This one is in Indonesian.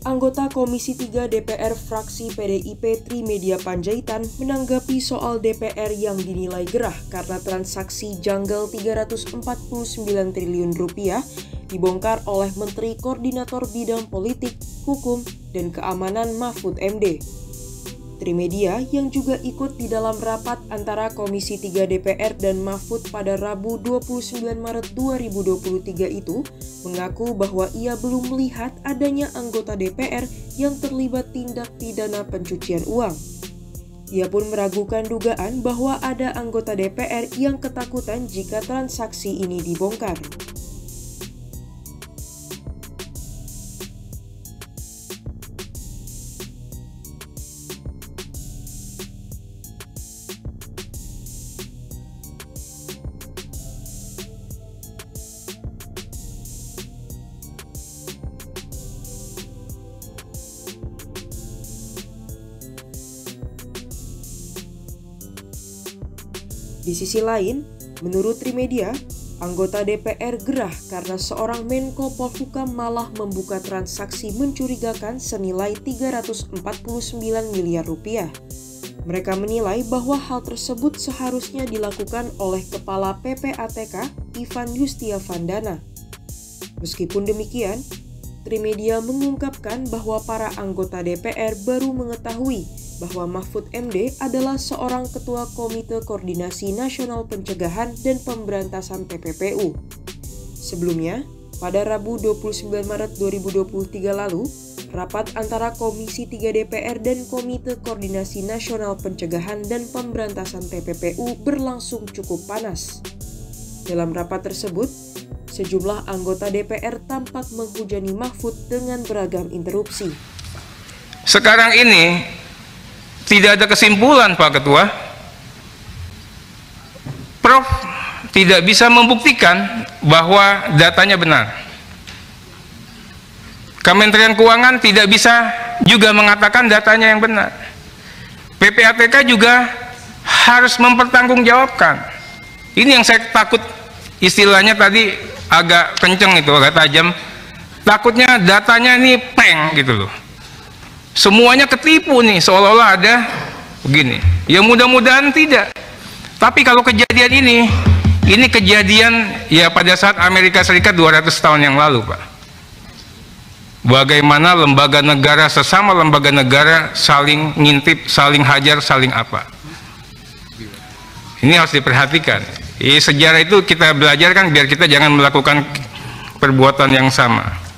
Anggota Komisi 3 DPR fraksi PDIP Trimedya Panjaitan menanggapi soal DPR yang dinilai gerah karena transaksi janggal Rp349 triliun dibongkar oleh Menteri Koordinator Bidang Politik, Hukum, dan Keamanan Mahfud MD. Trimedya yang juga ikut di dalam rapat antara Komisi 3 DPR dan Mahfud pada Rabu 29 Maret 2023 itu mengaku bahwa ia belum melihat adanya anggota DPR yang terlibat tindak pidana pencucian uang. Ia pun meragukan dugaan bahwa ada anggota DPR yang ketakutan jika transaksi ini dibongkar. Di sisi lain, menurut Trimedya, anggota DPR gerah karena seorang Menko Polhukam malah membuka transaksi mencurigakan senilai Rp349 miliar. Mereka menilai bahwa hal tersebut seharusnya dilakukan oleh Kepala PPATK Ivan Yustia Vandana. Meskipun demikian, Trimedya mengungkapkan bahwa para anggota DPR baru mengetahui bahwa Mahfud MD adalah seorang ketua Komite Koordinasi Nasional Pencegahan dan Pemberantasan TPPU. Sebelumnya, pada Rabu 29 Maret 2023 lalu, rapat antara Komisi 3 DPR dan Komite Koordinasi Nasional Pencegahan dan Pemberantasan TPPU berlangsung cukup panas. Dalam rapat tersebut, sejumlah anggota DPR tampak menghujani Mahfud dengan beragam interupsi. Sekarang ini tidak ada kesimpulan, Pak Ketua. Prof tidak bisa membuktikan bahwa datanya benar. Kementerian Keuangan tidak bisa juga mengatakan datanya yang benar. PPATK juga harus mempertanggungjawabkan. Ini yang saya takut, istilahnya tadi agak kenceng itu, agak tajam. Takutnya datanya ini peng gitu loh. Semuanya ketipu nih, seolah-olah ada begini. Ya mudah-mudahan tidak. Tapi kalau kejadian ini kejadian ya pada saat Amerika Serikat 200 tahun yang lalu, Pak. Bagaimana lembaga negara sesama lembaga negara saling ngintip, saling hajar, saling apa. Ini harus diperhatikan. Sejarah itu kita belajar kan biar kita jangan melakukan perbuatan yang sama.